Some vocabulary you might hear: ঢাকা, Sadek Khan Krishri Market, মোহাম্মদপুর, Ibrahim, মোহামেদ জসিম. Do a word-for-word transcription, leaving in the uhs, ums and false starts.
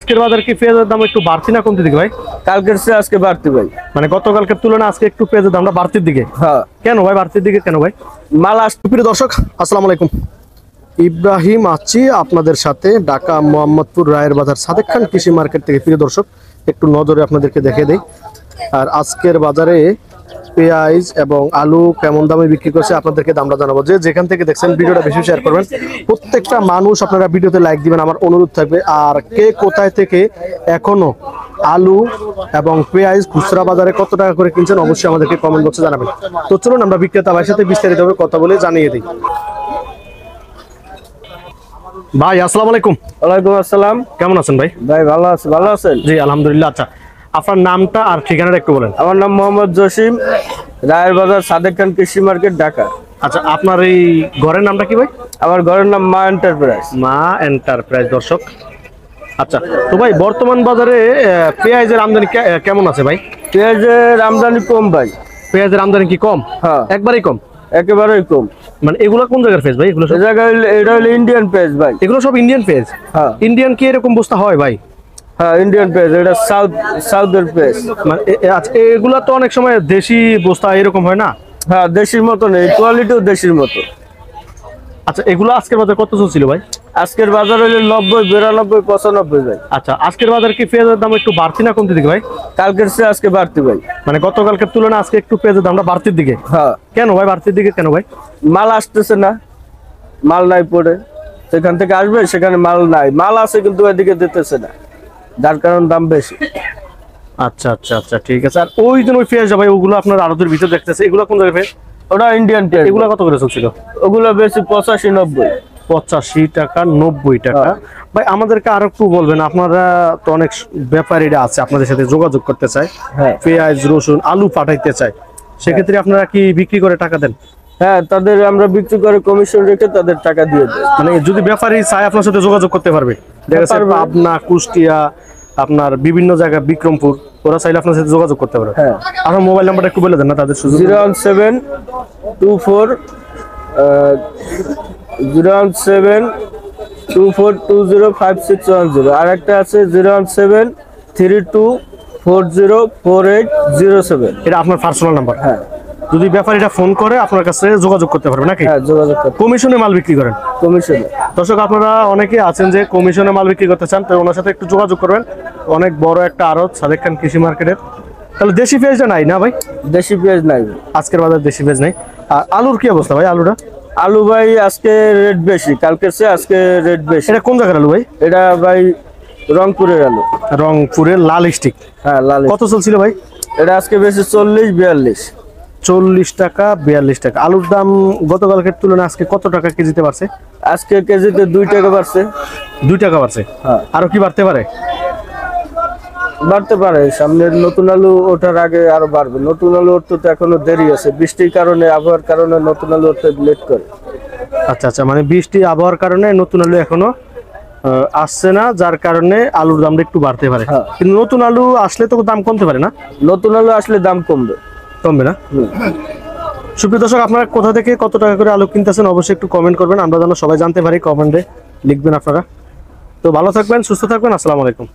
আজকের বাজার কি পেঁয়াজের দাম একটু বাড়তি না কমতে দিকে ভাই? কালকের চেয়ে আজকে বাড়তি ভাই, মানে গতকালকের তুলনায় আজকে একটু পেঁয়াজের দামটা বাড়তির দিকে। হ্যাঁ, কেন ভাই বাড়তির দিকে কেন ভাই? মাল আসছে। প্রিয় দর্শক আসসালামু আলাইকুম, ইব্রাহিম আছি আপনাদের সাথে ঢাকা মোহাম্মদপুর রায়ের বাজার সাদেক খান কৃষি মার্কেট থেকে। প্রিয় দর্শক একটু নজরে আপনাদেরকে দেখিয়ে দেই, আর আজকের বাজারে পেঁয়াজ এবং আলু কেমন দামে বিক্রি করছে আপনাদেরকে দামটা জানাবো। যে যেখান থেকে দেখছেন ভিডিওটা বেশি শেয়ার করবেন, প্রত্যেকটা মানুষ আপনারা ভিডিওতে লাইক দিবেন আমার অনুরোধ থাকবে। আর কে কোথায় থেকে এখনো আলু এবং পেঁয়াজ খুচরা বাজারে কত টাকা করে কিনছেন অবশ্যই আমাদেরকে কমেন্ট বক্সে জানাবেন। তো চলুন আমরা বিক্রেতা ভাইয়ের সাথে বিস্তারিতভাবে কথা বলে জানিয়ে দিই। ভাই আসসালামু আলাইকুম। ওয়ালাইকুম আসসালাম, কেমন আছেন ভাই? ভাই ভালো আছি। ভালো আছেন? জি আলহামদুলিল্লাহ। আচ্ছা আপনার নামটা আর ঠিকানাটা একটু বলেন। আমার নাম মোহামেদ জসিম, রায়ের বাজার সাদেক খান কৃষি মার্কেট, ঢাকা। আচ্ছা আপনার এই ঘরের নামটা কি ভাই? আমার ঘরের নাম মা এন্টারপ্রাইজ। মা এন্টারপ্রাইজ দর্শক। আচ্ছা তো ভাই বর্তমান বাজারে পেঁয়াজের আমদানি কেমন আছে ভাই? পেঁয়াজের আমদানি কম ভাই। পেঁয়াজের আমদানি কি কম? হ্যাঁ একবারেই কম। একেবারেই কম। মানে এগুলো কোন জায়গার পেঁয়াজ ভাই? এগুলো এটা হলো ইন্ডিয়ান পেঁয়াজ ভাই। এগুলো সব ইন্ডিয়ান পেঁয়াজ? হ্যাঁ। ইন্ডিয়ান কি এরকম বস্তা হয় ভাই? হ্যাঁ ইন্ডিয়ান পেঁয়াজ, এটা সাউথ সাউথের পেঁয়াজ। মানে এগুলো তো অনেক সময় দেশি বস্তা এরকম হয় না? হ্যাঁ দেশির মতো, এই কোয়ালিটিও দেশির মতো। আচ্ছা এগুলো আজকের বাজার কত চলছিল ভাই? আজকের বাজার হইলো নব্বই, বিরানব্বই, পঁচানব্বই ভাই। আচ্ছা আজকের বাজার কি পেঁয়াজের দাম একটু বাড়তি না কমতে দিকে ভাই? কালকের চেয়ে আজকে বাড়তি ভাই, মানে গতকালকের তুলনায় আজকে একটু পেঁয়াজের দামটা বাড়তির দিকে। হ্যাঁ কেন ভাই বাড়তির দিকে কেন ভাই? মাল আসতেছে না, মাল নাই পড়ে, সেখান থেকে আসবে সেখানে মাল নাই, মাল আছে কিন্তু এদিকে দিতেছে না, যার কারণে দাম বেশি। আচ্ছা আচ্ছা আচ্ছা ঠিক আছে। আর ওই জন্য ওই পেঁয়াজ ভাই ওগুলো আপনার আড়তের ভিতরে দেখতেছে, এগুলো কোন জায়গায় পেঁয়াজ? ওটা ইন্ডিয়ান পেঁয়াজ। এগুলো কত করে চলছিল? ওগুলো বেশি পঁচাশি নব্বই। পঁচাশি টাকা নব্বই টাকা ভাই। আমাদেরকে আর একটু বলবেন, আপনারা তো অনেক ব্যাপারীরা আছে আপনাদের সাথে যোগাযোগ করতে চায়, পেঁয়াজ রসুন আলু পাঠাইতে চায়, সেক্ষেত্রে আপনারা কি বিক্রি করে টাকা দেন? হ্যাঁ তাদের আমরা বিক্রি করে কমিশন রেখে তাদের টাকা দিয়ে দেয়। মানে যদি ব্যাপারী চাই আপনার সাথে যোগাযোগ করতে পারবে, দেখা যাচ্ছে পাবনা, কুষ্টিয়া, আপনার বিভিন্ন জায়গা, বিক্রমপুর, ওরা চাইলে আপনার সাথে যোগাযোগ করতে পারবে। হ্যাঁ আপনার মোবাইল নাম্বারটা একটু বলে দেন না তাদের সুযোগ। Zero one seven two four zero one seven two four two zero five six one zero, আর একটা আছে zero one seven three two four zero four eight zero seven, এটা আপনার পার্সোনাল নাম্বার। হ্যাঁ যদি ব্যাপারীটা ফোন করে আপনার কাছে যোগাযোগ করতে পারবে নাকি? হ্যাঁ যোগাযোগ করতে। কমিশনে মাল বিক্রি করেন? কমিশনে। দর্শক আপনারা অনেকে আছেন যে কমিশনে মাল বিক্রি করতে চান, তো ওনার সাথে একটু যোগাযোগ করবেন। অনেক বড় একটা আড়ত সাদেক খান কৃষি মার্কেটের। তাহলে দেশি পেঁয়াজটা নাই না ভাই? দেশি পেঁয়াজ নাই আজকের বাজার, দেশি পেঁয়াজ নাই। আর আলুর কি অবস্থা ভাই? আলুটা আলু ভাই আজকে রেট বেশি, কালকের চেয়ে আজকে রেট বেশি। এটা কোন জায়গার আলু ভাই? এটা ভাই রংপুরের আলু, রংপুরের লাল স্টিক। হ্যাঁ লাল। কত চলছিল ভাই এটা? আজকে বেশি চল্লিশ বিয়াল্লিশ। চল্লিশ টাকা বিয়াল্লিশ টাকা। আলুর দাম গতকালকের তুলনায় আজকে কত টাকা কেজিতে বাড়ছে? আজকে কেজিতে দুই টাকা বাড়ছে। দুই টাকা বাড়ছে। হ্যাঁ আরো কি বাড়তে পারে? বাড়তে পারে, সামনে নতুন আলু ওঠার আগে আরো বাড়বে। নতুন আলু উঠতে তো এখনো দেরি আছে, বৃষ্টির কারণে আবহাওয়ার কারণে নতুন আলু উঠতে লেট করে। আচ্ছা আচ্ছা, মানে বৃষ্টি আবহাওয়ার কারণে নতুন আলু এখনো আসছে না, যার কারণে আলুর দামটা একটু বাড়তে পারে। কিন্তু নতুন আলু আসলে তো দাম কমতে পারে না? নতুন আলু আসলে দাম কমবে। কমবে না? সুপ্রিয় দর্শক আপনারা কোথা থেকে কত টাকা করে আলু কিনতেছেন অবশ্যই একটু কমেন্ট করবেন, আমরা যেন সবাই জানতে পারি, কমেন্টে লিখবেন আপনারা। তো ভালো থাকবেন, সুস্থ থাকবেন, আসসালামু আলাইকুম।